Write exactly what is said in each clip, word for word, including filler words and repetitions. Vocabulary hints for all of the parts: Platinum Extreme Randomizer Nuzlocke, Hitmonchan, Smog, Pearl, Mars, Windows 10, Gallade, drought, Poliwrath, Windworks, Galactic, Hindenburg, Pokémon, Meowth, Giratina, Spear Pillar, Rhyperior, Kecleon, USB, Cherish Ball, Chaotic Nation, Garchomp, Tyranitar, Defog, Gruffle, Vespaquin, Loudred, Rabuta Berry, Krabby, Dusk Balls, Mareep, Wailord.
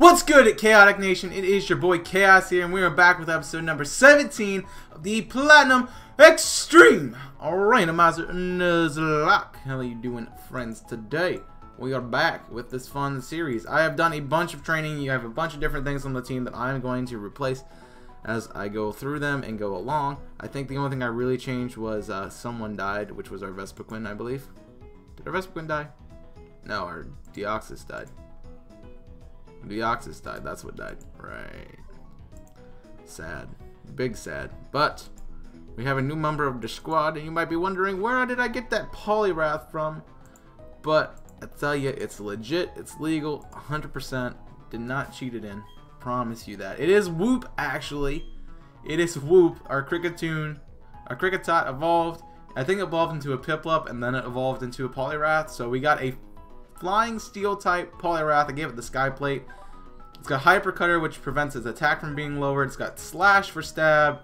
What's good at Chaotic Nation? It is your boy Chaos here, and we are back with episode number seventeen of the Platinum Extreme Randomizer Nuzlocke. How are you doing, friends? Today we are back with this fun series. I have done a bunch of training. You have a bunch of different things on the team that I'm going to replace as I go through them and go along. I think the only thing I really changed was uh, someone died, which was our Vespaquin, I believe. Did our Vespaquin die? No, our Deoxys died. Deoxys died, that's what died. Right. Sad. Big sad. But we have a new member of the squad, and you might be wondering, where did I get that Poliwrath from? But I tell you, it's legit, it's legal, one hundred percent. Did not cheat it in. Promise you that. It is Whoop, actually. It is Whoop, our Kricketune, our Kricketot evolved. I think it evolved into a Piplup, and then it evolved into a Poliwrath. So we got a Flying Steel type Poliwrath. I gave it the Skyplate. It's got Hyper Cutter, which prevents its attack from being lowered. It's got Slash for stab,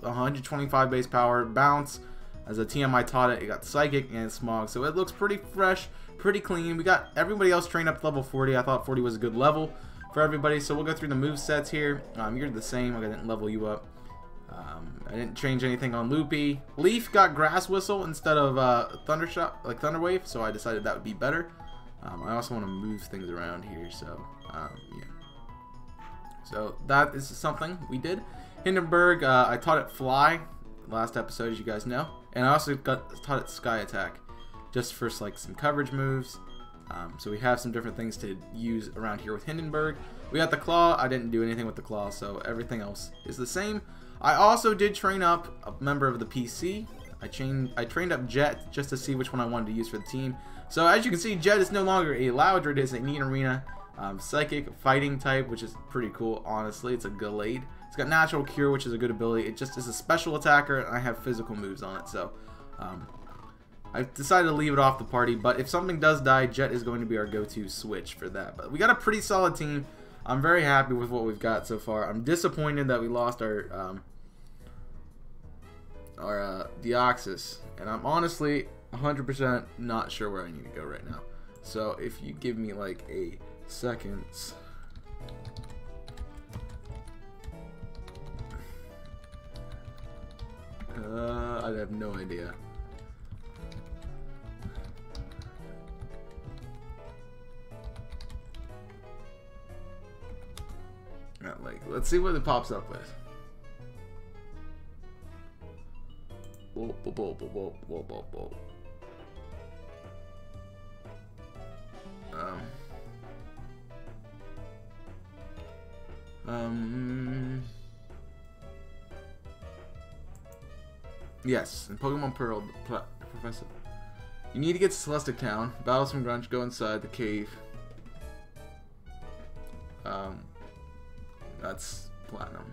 one hundred twenty-five base power, Bounce. As a T M I taught it, it got Psychic and Smog. So it looks pretty fresh, pretty clean. We got everybody else trained up to level forty. I thought forty was a good level for everybody. So we'll go through the move sets here. Um, you're the same. Like, I didn't level you up. Um, I didn't change anything on Loopy. Leaf got Grass Whistle instead of uh, Thunder Shot, like Thunder Wave. So I decided that would be better. Um, I also want to move things around here, so, um, yeah. So, that is something we did. Hindenburg, uh, I taught it Fly, last episode, as you guys know. And I also got, taught it Sky Attack, just for, like, some coverage moves. Um, so we have some different things to use around here with Hindenburg. We got the Claw. I didn't do anything with the Claw, so everything else is the same. I also did train up a member of the P C. I, chained, I trained up Jet just to see which one I wanted to use for the team. So as you can see, Jet is no longer a Loudred, it's a Neat Arena, um, Psychic, Fighting type, which is pretty cool, honestly. It's a Gallade. It's got Natural Cure, which is a good ability. It just is a special attacker, and I have physical moves on it. So um, I've decided to leave it off the party, but if something does die, Jet is going to be our go-to switch for that. But we got a pretty solid team. I'm very happy with what we've got so far. I'm disappointed that we lost our... Um, Or uh, Deoxys, and I'm honestly one hundred percent not sure where I need to go right now. So if you give me like a seconds, uh, I have no idea. Not like, let's see what it pops up with. Whoa, whoa, whoa, whoa, whoa, whoa, whoa. Um. Um. Yes, in Pokemon Pearl, Professor. You need to get to Celestic Town, battle some grunge, go inside the cave. Um. That's Platinum.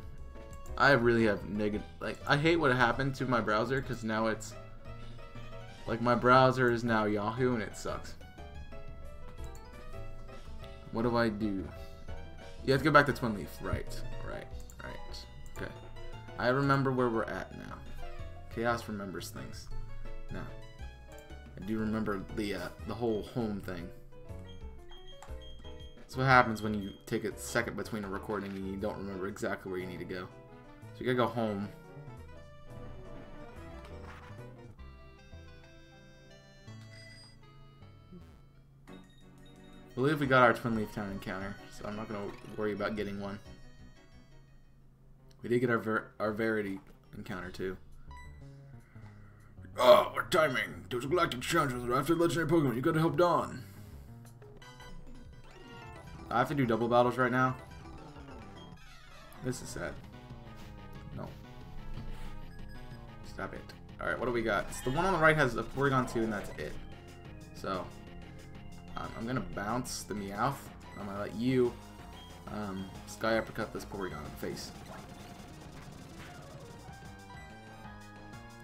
I really have negative, like, I hate what happened to my browser, because now it's, like, my browser is now Yahoo, and it sucks. What do I do? You have to go back to Twinleaf. Right, right, right. Okay. I remember where we're at now. Chaos remembers things. Now, I do remember the, uh, the whole home thing. That's what happens when you take a second between a recording and you don't remember exactly where you need to go. So you gotta go home. I believe we got our Twinleaf Town encounter, so I'm not gonna worry about getting one. We did get our Ver our Verity encounter too. Oh, our timing! There's a galactic challenges after legendary Pokemon. You gotta help Dawn. I have to do double battles right now. This is sad. Stop it. Alright, what do we got? It's the one on the right has a Porygon two, and that's it. So, um, I'm going to bounce the Meowth. I'm going to let you um, Sky Uppercut this Porygon in the face.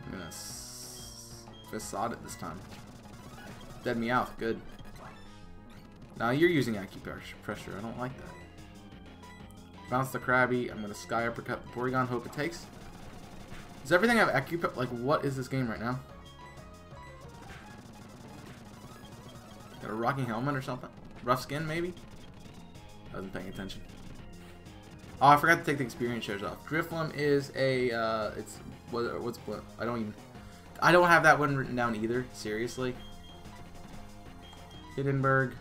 I'm going to Facade it this time. Dead Meowth, good. Now you're using acupressure. I don't like that. Bounce the Krabby. I'm going to Sky Uppercut the Porygon. Hope it takes. Does everything have acupressure? Like, what is this game right now? Got a rocking helmet or something? Rough skin, maybe? I wasn't paying attention. Oh, I forgot to take the experience shares off. Driftlum is a, uh, it's, what, what's, what, I don't even, I don't have that one written down either, seriously. Hindenburg.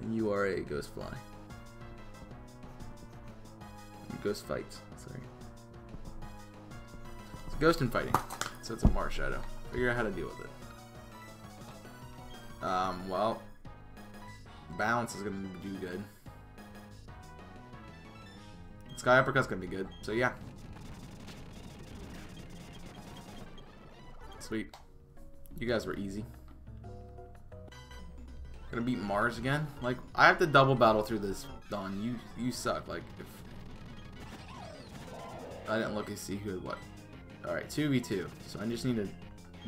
And you are a ghost fly. Ghost fights, sorry. It's ghost and fighting, so it's a Mars shadow. Figure out how to deal with it. Um, well, balance is gonna do good. Sky Uppercut's gonna be good, so yeah. Sweet. You guys were easy. Gonna beat Mars again? Like, I have to double battle through this, Don. You you suck. Like, if I didn't look and see who had what. Alright, two v two. So I just need to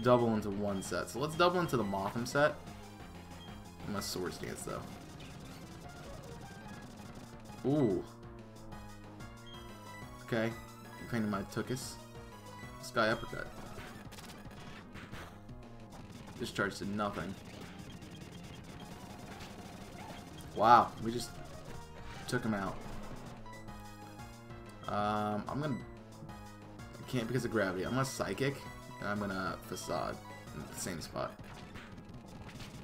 double into one set. So let's double into the Motham set. I'm a Swords Dance, though. Ooh. Okay. I'm painting my Tookus. Sky Uppercut. Discharge did nothing. Wow. We just took him out. Um, I'm gonna. I can't because of gravity. I'm gonna Psychic, and I'm gonna Facade in the same spot.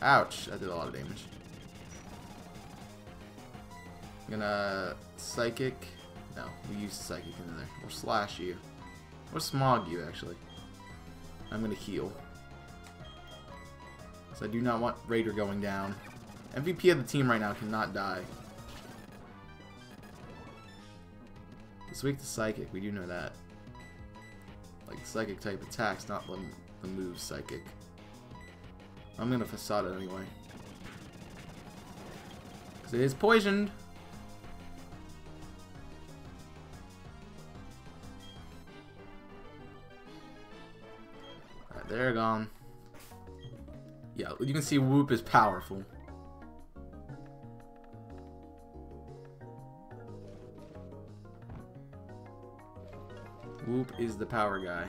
Ouch! That did a lot of damage. I'm gonna Psychic. No, we used Psychic in there. Or Slash you. Or Smog you, actually. I'm gonna heal. So I do not want Raider going down. M V P of the team right now cannot die. It's weak to Psychic, we do know that. Like, Psychic type attacks, not the, the move Psychic. I'm gonna Facade it anyway. Because it is poisoned! Alright, they're gone. Yeah, you can see Whoop is powerful. Whoop is the power guy.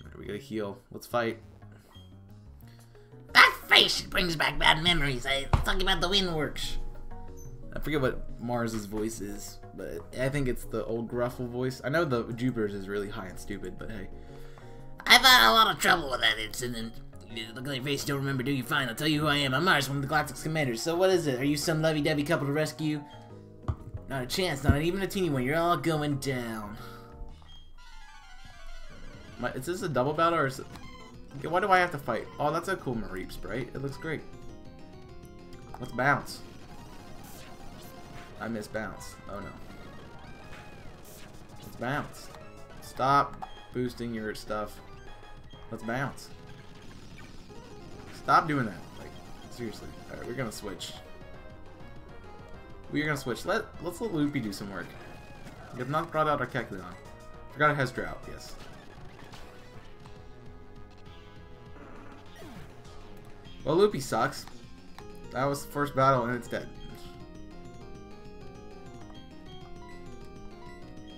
Alright, we gotta heal. Let's fight. That face brings back bad memories. I talking about the windworks. I forget what Mars's voice is, but I think it's the old Gruffle voice. I know the Jupiter's is really high and stupid, but hey. I've had a lot of trouble with that incident. You look at your face, don't remember, do you fine? I'll tell you who I am. I'm Mars, one of the Galactic's commanders. So what is it? Are you some lovey-dovey couple to rescue? Not a chance, not even a teeny one. You're all going down. My, is this a double battle or is it... Why do I have to fight? Oh, that's a cool Mareep sprite. It looks great. Let's bounce. I miss bounce. Oh no. Let's bounce. Stop boosting your stuff. Let's bounce. Stop doing that. Like, seriously. Alright, we're gonna switch. We're gonna switch. Let, let's let Loopy do some work. We have not brought out our Kecleon. Forgot it has Drought, yes. Well, Loopy sucks. That was the first battle and it's dead.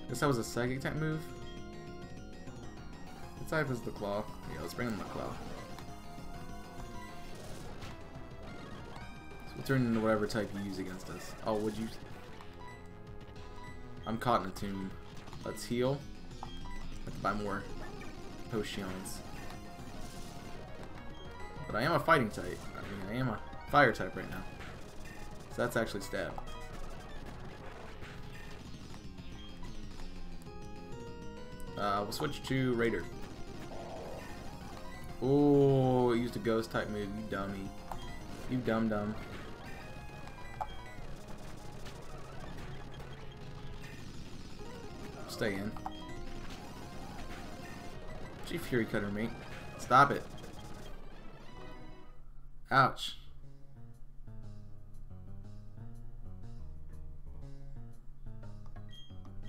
Guess that was a Psychic type move. What type is the Claw? Yeah, let's bring him the Claw. Turn into whatever type you use against us. Oh, would you? I'm caught in a tomb. Let's heal. Let's buy more potions. But I am a fighting type. I mean, I am a fire type right now. So that's actually stab. Uh, we'll switch to Raider. Oh, I used a ghost type move. You dummy. You dumb dumb. Stay in. Gee, Fury Cutter, mate. Stop it. Ouch.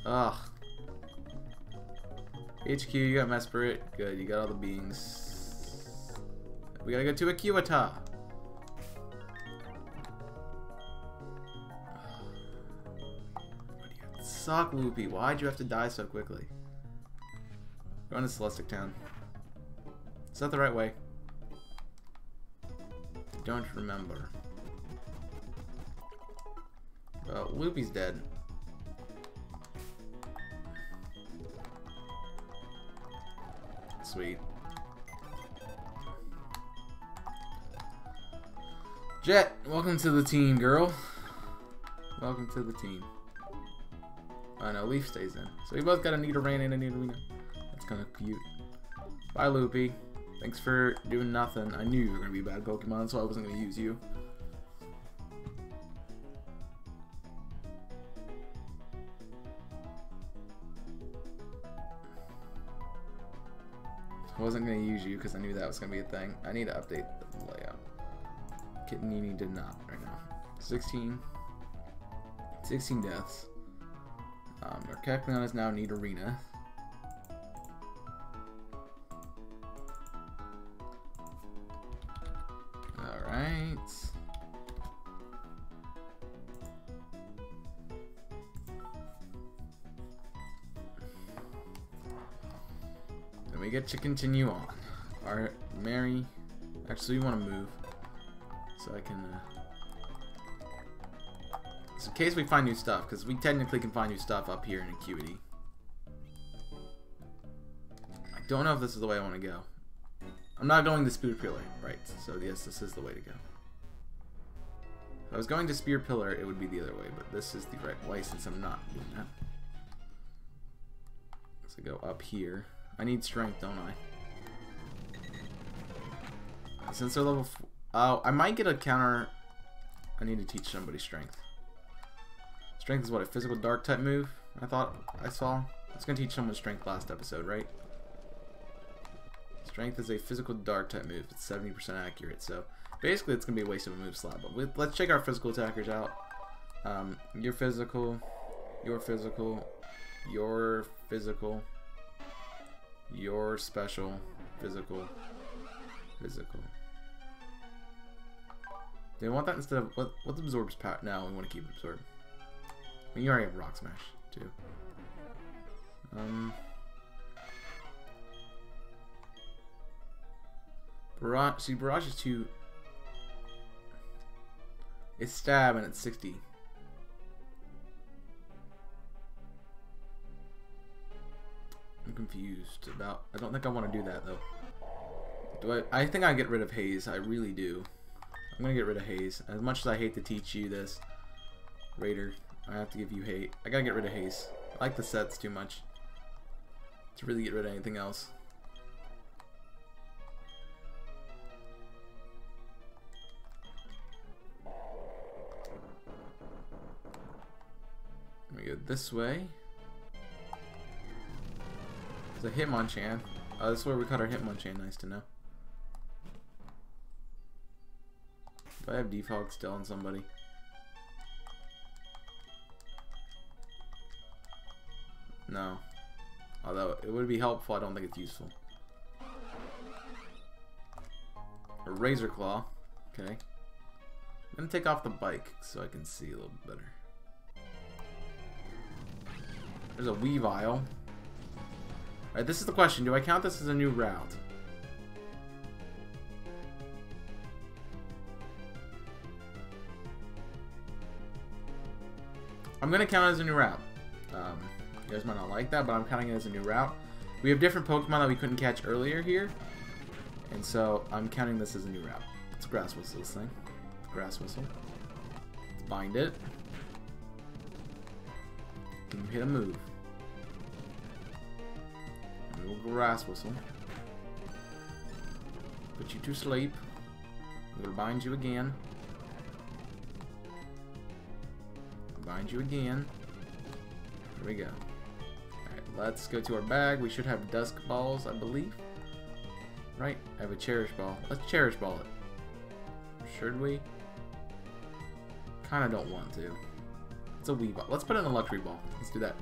Ugh. H Q, you got Mesprit. Good, you got all the beings. We gotta go to Acuata. suck, Loopy. Why'd you have to die so quickly? Going to Celestic Town. Is that the right way? Don't remember. Well, Loopy's dead. Sweet. Jet, welcome to the team, girl. Welcome to the team. Oh no, Leaf stays in. So we both got a Neat Arena and a Neat Arena. That's kind of cute. Bye, Loopy. Thanks for doing nothing. I knew you were going to be a bad Pokemon, so I wasn't going to use you. I wasn't going to use you because I knew that was going to be a thing. I need to update the layout. Kittenini did not right now. sixteen. sixteen deaths. Um, our Cacleon is now Neat Arena. Alright. Then we get to continue on. Alright, Mary. Actually, we want to move. So I can. Uh, So in case we find new stuff, because we technically can find new stuff up here in Acuity. I don't know if this is the way I want to go. I'm not going to Spear Pillar, right, so yes, this is the way to go. If I was going to Spear Pillar, it would be the other way, but this is the right way since I'm not doing that. So go up here. I need strength, don't I? Since they're level four, oh, I might get a counter. I need to teach somebody strength. Strength is what, a physical dark type move? I thought I saw. I was going to teach someone strength last episode, right? Strength is a physical dark type move. It's seventy percent accurate, so basically it's going to be a waste of a move slot. But with, let's check our physical attackers out. Um, your physical, your physical, your physical, your special, physical, physical. Do we want that instead of what? What absorbs power? No, we want to keep absorb. I mean, you already have Rock Smash, too. Um, barrage, see, barrage is too... It's stab and it's sixty. I'm confused about... I don't think I want to do that, though. Do I... I think I get rid of Haze. I really do. I'm going to get rid of Haze. As much as I hate to teach you this, Raider... I have to give you hate. I gotta get rid of Haze. I like the sets too much to really get rid of anything else. Let me go this way. There's a Hitmonchan. Oh, this is where we caught our Hitmonchan. Nice to know. Do I have Defog still on somebody? No. Although it would be helpful, I don't think it's useful. A Razor Claw. Okay. I'm gonna take off the bike so I can see a little bit better. There's a Weavile. Alright, this is the question. Do I count this as a new route? I'm gonna count it as a new route. Um, You guys might not like that, but I'm counting it as a new route. We have different Pokemon that we couldn't catch earlier here, and so I'm counting this as a new route. It's Grass Whistle, this thing. Grass Whistle. Let's bind it. Can you hit a move? We will Grass Whistle. Put you to sleep. We'll bind you again. Bind you again. There we go. Let's go to our bag. We should have Dusk Balls, I believe. Right? I have a Cherish Ball. Let's Cherish Ball it. Should we? Kind of don't want to. It's a Weavile. Let's put it in a Luxury Ball. Let's do that.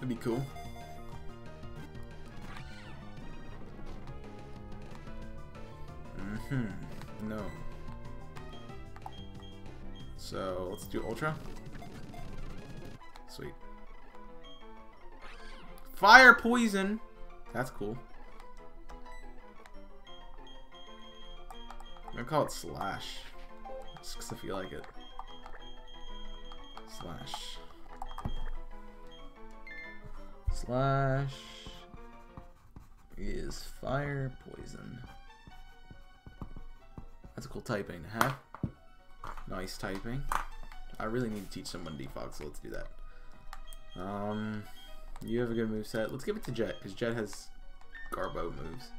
That'd be cool. Mm-hmm. No. So let's do Ultra. Sweet. Fire Poison! That's cool. I'm gonna call it Slash. Just because I feel like it. Slash. Slash is Fire Poison. That's a cool typing, huh? Nice typing. I really need to teach someone Defog, so let's do that. Um, you have a good moveset. Let's give it to Jet, because Jet has Garbo moves.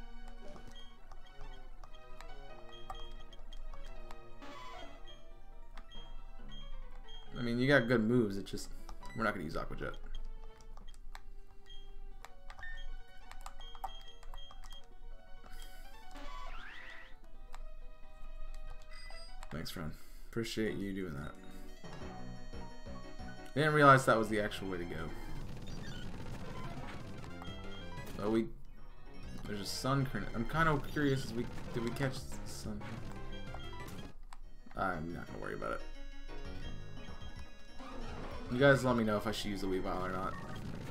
I mean, you got good moves, it's just, we're not going to use Aqua Jet. Thanks, friend. Appreciate you doing that. I didn't realize that was the actual way to go. Oh, we... There's a Sun current. I'm kind of curious, as we did we catch the Sun? I'm not going to worry about it. You guys let me know if I should use the Weavile or not.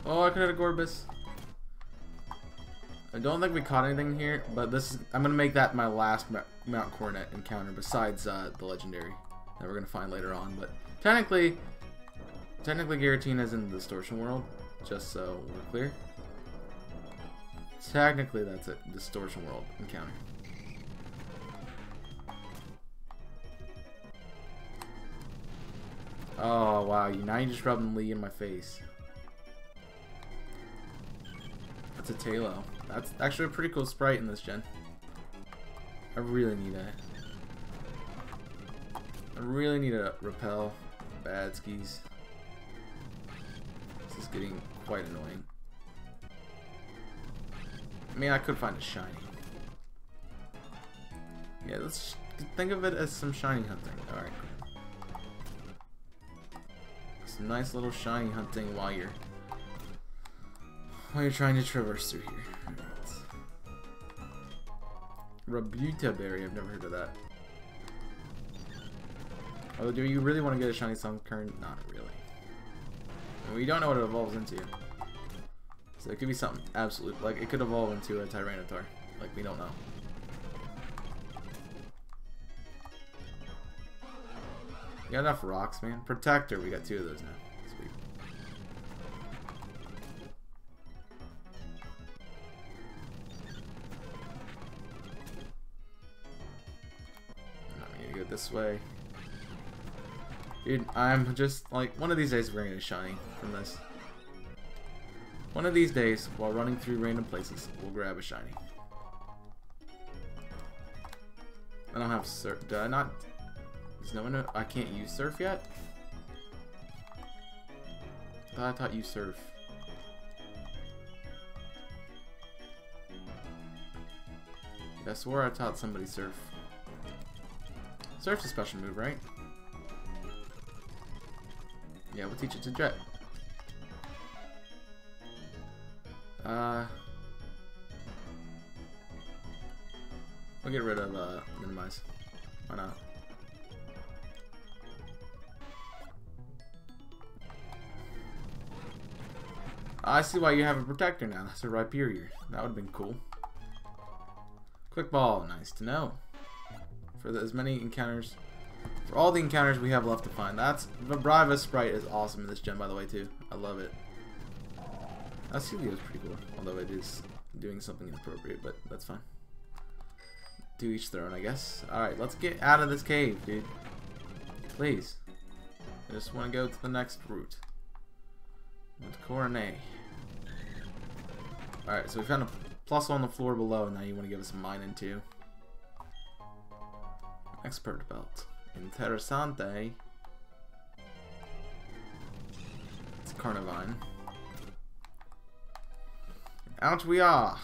Oh, I could have a Gorbus. I don't think we caught anything here, but this is, I'm going to make that my last Mount Coronet encounter besides uh, the legendary that we're going to find later on. But technically, technically Giratina is in the distortion world, just so we're clear. Technically, that's it, distortion world encounter. Oh wow, you now you just rubbing Lee in my face. That's a Talo. That's actually a pretty cool sprite in this gen. I really need a I really need a repel bad skis. This is getting quite annoying. I mean, I could find a shiny. Yeah, let's think of it as some shiny hunting. Alright. Nice little shiny hunting while you're while you're trying to traverse through here. Rabuta berry, I've never heard of that. Oh, do you really want to get a shiny Sun Kern? Not really. We don't know what it evolves into. So it could be something absolute. Like it could evolve into a Tyranitar. Like we don't know. You got enough rocks, man. Protector, we got two of those now. Sweet. I'm gonna go this way. Dude, I'm just like, one of these days we're gonna get a shiny from this. One of these days, while running through random places, we'll grab a shiny. I don't have cert. Do I not? Does no one know? I can't use Surf yet? I thought I taught you Surf. I swore I taught somebody Surf. Surf's a special move, right? Yeah, we'll teach it to Jet. Uh, we'll get rid of uh, Minimize. Why not? I see why you have a protector now. That's a Rhyperior. That would have been cool. Quick ball. Nice to know. For the, as many encounters... For all the encounters we have left to find. That's... Vibrava sprite is awesome in this gen, by the way, too. I love it. Acelia is pretty cool. Although it is doing something inappropriate, but that's fine. Do each their own, I guess. Alright, let's get out of this cave, dude. Please. I just want to go to the next route. With Coronet. Alright, so we found a plus on the floor below, and now you want to give us a mine and two. Expert belt. Interessante. It's Carnivine. Out we are!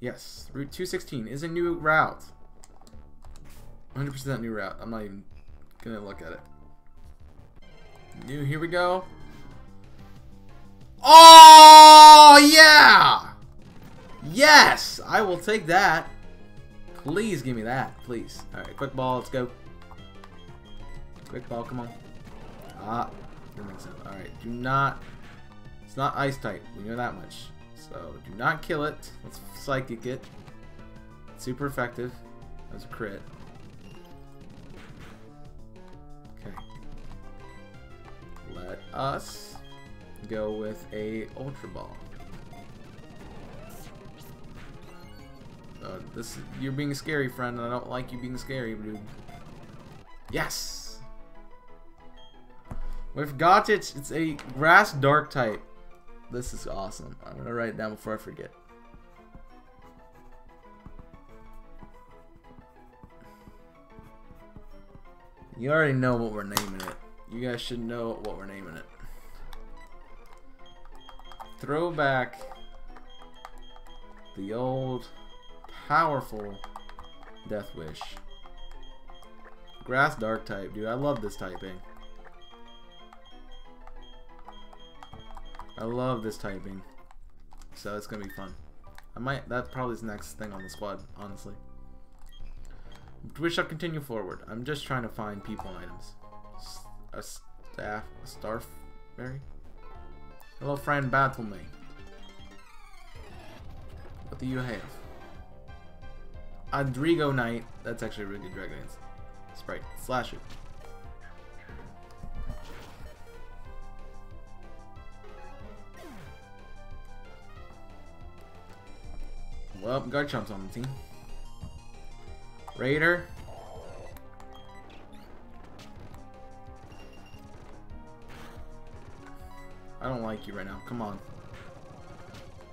Yes, Route two sixteen is a new route. one hundred percent new route. I'm not even gonna look at it. New, here we go. Oh yeah! Yes! I will take that. Please give me that, please. Alright, quick ball, let's go. Quick ball, come on. Ah, that makes sense. Alright, do not... It's not ice type, we know that much. So, do not kill it. Let's psychic it. It's super effective. That was a crit. Okay. Let us go with a Ultra Ball. Uh, this you're being scary, friend, and I don't like you being scary, dude. Yes! We've got it! It's a grass dark type. This is awesome. I'm gonna write it down before I forget. You already know what we're naming it. You guys should know what we're naming it. Throw back the old powerful Death Wish. Grass dark type, dude. I love this typing. I love this typing. So it's gonna be fun. I might that probably is the next thing on the squad, honestly. Wish I'll continue forward. I'm just trying to find people items. A staff a starberry? Hello friend, battle me. What do you have? Andrigo Knight, that's actually a really good Dragon Dance. Sprite, slash it. Well, Garchomp's on the team. Raider. I don't like you right now, come on.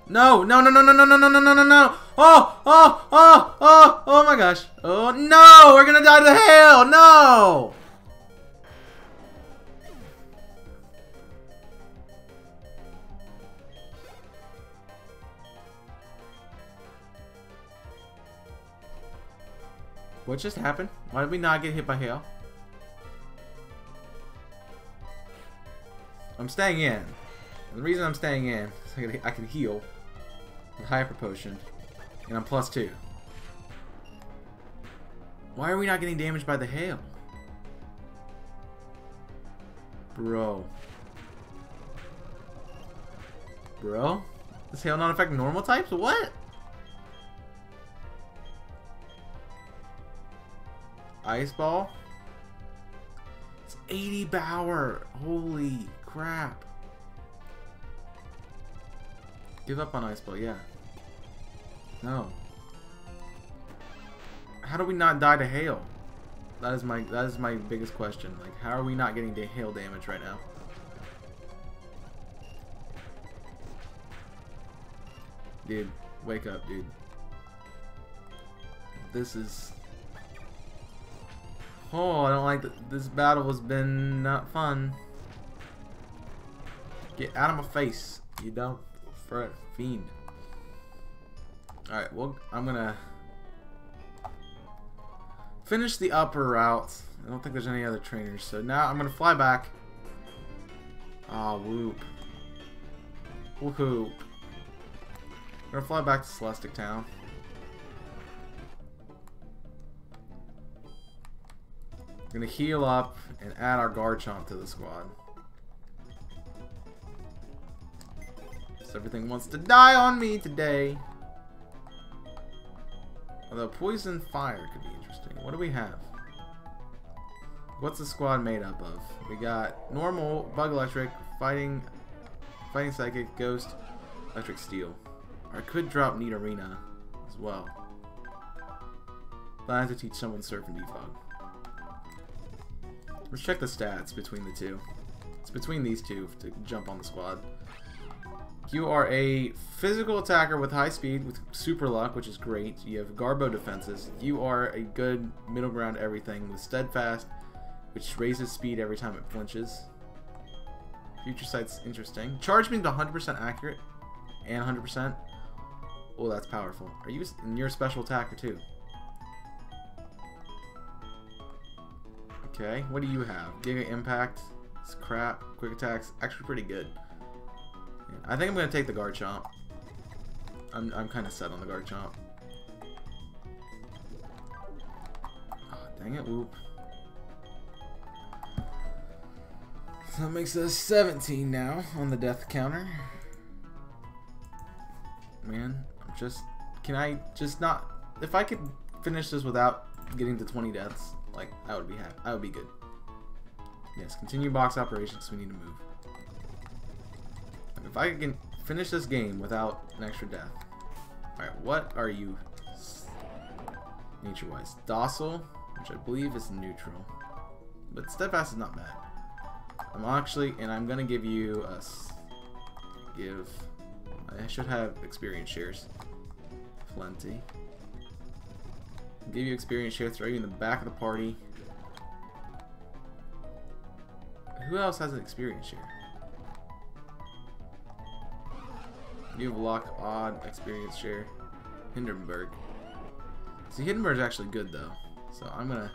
No, no, no, no, no, no, no, no, no, no, no, no. Oh, oh, oh, oh, oh my gosh. Oh, no, we're gonna die to hell, no. What just happened? Why did we not get hit by hail? I'm staying in. And the reason I'm staying in is I can, I can heal. Hyper Potion, and I'm plus two. Why are we not getting damaged by the hail? Bro. Bro? Does hail not affect normal types? What? Ice Ball? It's eighty power! Holy crap. Give up on Ice Ball, yeah. No. How do we not die to hail? That is my that is my biggest question. Like, how are we not getting to hail damage right now? Dude, wake up, dude. This is. Oh, I don't like th this battle has been not fun. Get out of my face, you dumb fret fiend. All right, well, I'm gonna finish the upper route. I don't think there's any other trainers, so now I'm gonna fly back. Ah, oh, whoop, woohoo! I'm gonna fly back to Celestic Town. I'm gonna heal up and add our Garchomp to the squad. So everything wants to die on me today. Although poison fire could be interesting. What do we have? What's the squad made up of? We got normal, bug electric, fighting, fighting psychic, ghost, electric steel. Or I could drop Neat Arena as well. But I have to teach someone Surf and Defog. Let's check the stats between the two. It's between these two to jump on the squad. You are a physical attacker with high speed, with super luck, which is great. You have Garbo defenses. You are a good middle ground everything with Steadfast, which raises speed every time it flinches. Future Sight's interesting. Charge means one hundred percent accurate and one hundred percent. Oh, that's powerful. Are you? And you're a special attacker too. Okay, what do you have? Giga Impact, it's crap, Quick Attack's actually pretty good. Yeah, I think I'm going to take the Garchomp. I'm, I'm kind of set on the Garchomp. Oh, dang it, whoop. So that makes us seventeen now on the death counter. Man, I'm just... Can I just not... If I could finish this without getting to twenty deaths, like, I would be happy. I would be good. Yes, continue box operations. We need to move. If I can finish this game without an extra death. Alright, what are you... nature-wise? Docile, which I believe is neutral. But Steadfast is not bad. I'm actually... And I'm gonna give you a... Give... I should have experience shares. Plenty. Give you experience shares. Throw you in the back of the party. Who else has an experience share? You have a lock odd experience share. Hindenburg. See, Hindenburg's actually good though. So I'm gonna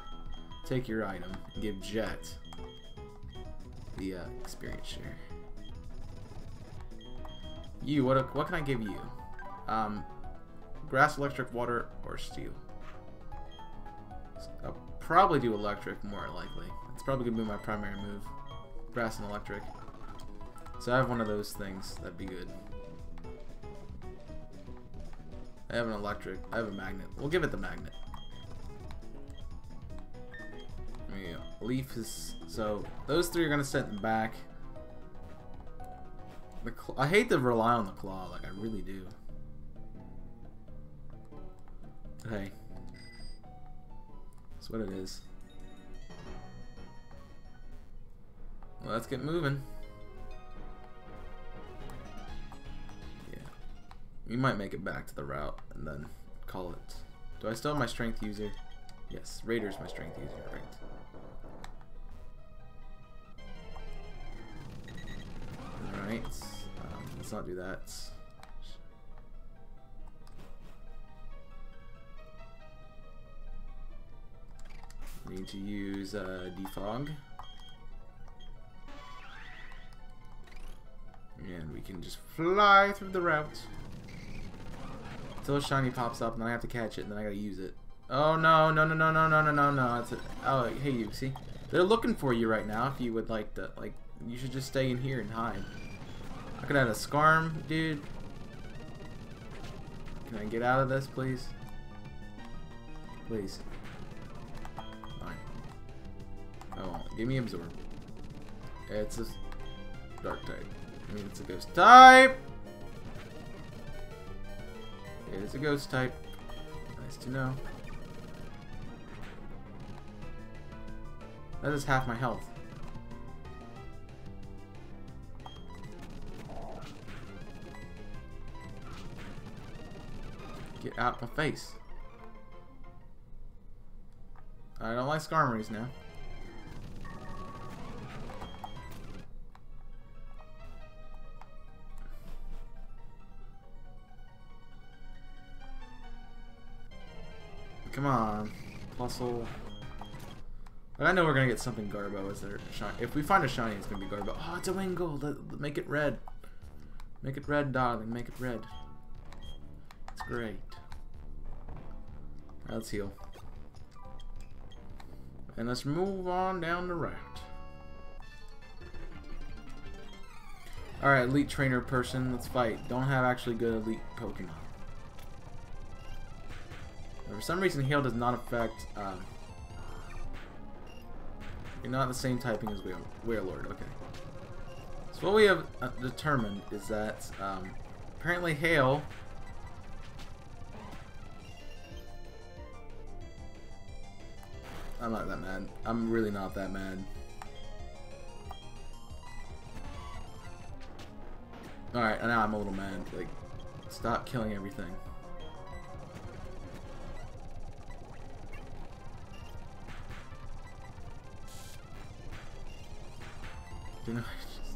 take your item and give Jet the uh, experience share. You, what what can I give you? Um, grass, electric, water, or steel. So I'll probably do electric more likely. It's probably gonna be my primary move. Grass and electric. So I have one of those things. That'd be good. I have an electric. I have a magnet. We'll give it the magnet. There we go. Leaf is so. Those three are gonna sit in the back. The claw, I hate to rely on the claw, like I really do. Hey, that's what it is. Well, let's get moving. Yeah, we might make it back to the route and then call it. Do I still have my strength user? Yes, Raider's my strength user, right? Alright, um, let's not do that. We need to use uh, Defog. And we can just fly through the route. Until a shiny pops up, and then I have to catch it, and then I gotta use it. Oh no, no, no, no, no, no, no, no, no. It's a, oh, hey, you see? They're looking for you right now if you would like to, like, you should just stay in here and hide. I could have a Skarm, dude. Can I get out of this, please? Please. Alright. Oh, give me Absorb. It's a Dark type. I mean, it's a Ghost type! It's a Ghost type. Nice to know. That is half my health. Get out my face. I don't like Skarmories now. Come on. Plusle. But I know we're going to get something Garbo. Is there shiny? If we find a shiny, it's going to be Garbo. Oh, it's a Wingull. Let, let, make it red. Make it red, darling. Make it red. It's great. Alright, let's heal. And let's move on down the route. Alright, elite trainer person, let's fight. Don't have actually good elite Pokemon. For some reason, heal does not affect. Uh, you're not the same typing as Wailord, okay. So, what we have uh, determined is that um, apparently, hail. I'm not that mad. I'm really not that mad. Alright, now I'm a little mad. Like, stop killing everything. You know, I just...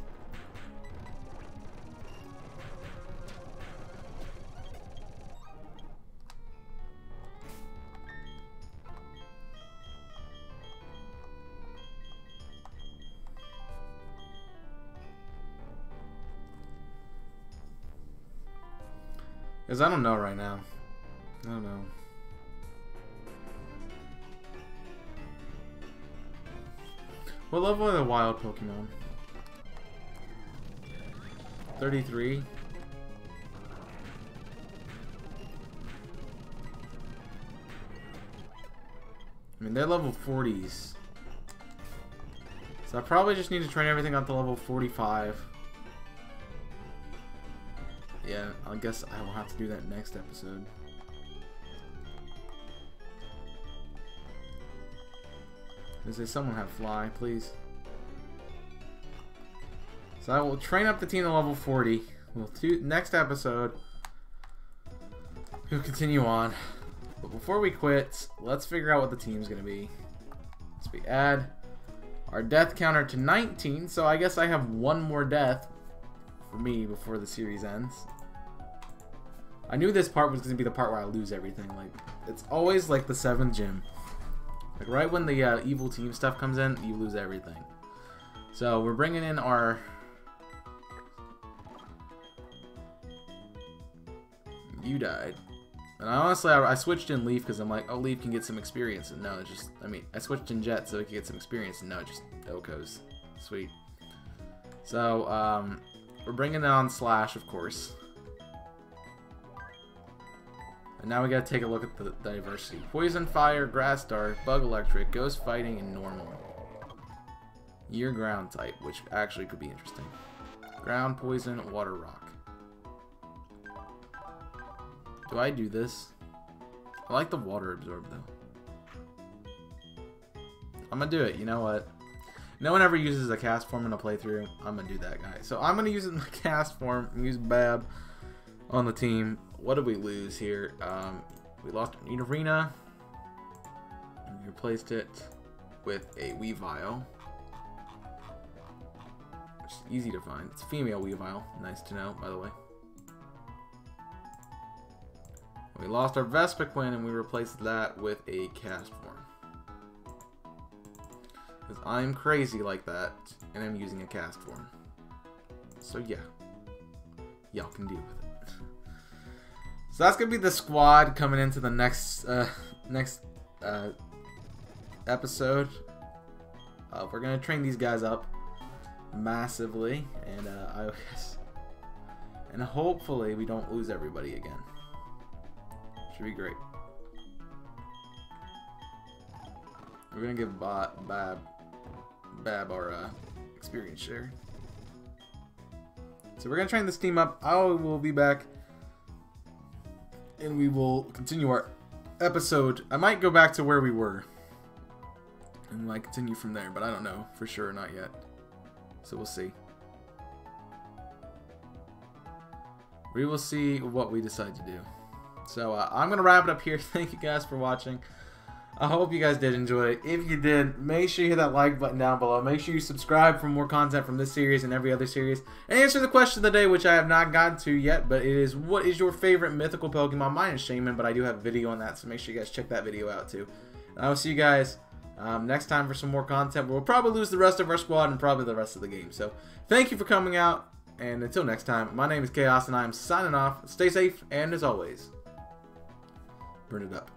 Cause I don't know right now. I don't know. What level are the wild Pokemon? thirty-three. I mean, they're level forties. So I probably just need to train everything up to level forty-five. Yeah, I guess I will have to do that next episode. Does someone have fly, please? So I will train up the team to level forty. We'll do next episode. We'll continue on. But before we quit, let's figure out what the team's gonna be. Let's we add our death counter to nineteen, so I guess I have one more death for me before the series ends. I knew this part was gonna be the part where I lose everything. Like, it's always like the seventh gym. Like right when the uh, evil team stuff comes in, you lose everything. So we're bringing in our you died. And I honestly, I, I switched in Leaf because I'm like, oh, Leaf can get some experience. And no, it just, I mean, I switched in Jet so it could get some experience. And no, it just Dokos. Sweet. So, um, we're bringing on Slash, of course. And now we gotta take a look at the diversity. Poison, Fire, Grass Dark, Bug Electric, Ghost Fighting, and Normal. Year Ground type, which actually could be interesting. Ground, Poison, Water, Rock. Do I do this? I like the Water Absorb, though. I'm gonna do it, you know what? No one ever uses a cast form in a playthrough. I'm gonna do that, guy. So I'm gonna use it in the cast form, use Bab on the team. What did we lose here? Um, we lost Neat Arena. We replaced it with a Weavile. Which is easy to find. It's a female Weavile. Nice to know, by the way. We lost our Vespaquin and we replaced that with a cast form. Because I'm crazy like that and I'm using a cast form. So yeah. Y'all can deal with it. So that's going to be the squad coming into the next uh, next uh, episode. Uh, we're going to train these guys up massively. And, uh, I guess, and hopefully we don't lose everybody again. Should be great. We're gonna give Bob, Bab, Bab our uh, experience share. So we're gonna train this team up. I will be back, and we will continue our episode. I might go back to where we were, and like continue from there. But I don't know for sure, not yet. So we'll see. We will see what we decide to do. So uh, I'm going to wrap it up here. Thank you guys for watching. I hope you guys did enjoy it. If you did, make sure you hit that like button down below. Make sure you subscribe for more content from this series and every other series. And answer the question of the day, which I have not gotten to yet, but it is, what is your favorite mythical Pokemon? Mine is Shaman, but I do have a video on that, so make sure you guys check that video out too. And I will see you guys um, next time for some more content. We'll probably lose the rest of our squad and probably the rest of the game. So thank you for coming out. And until next time, my name is Chaos and I'm signing off. Stay safe and as always, burn it up.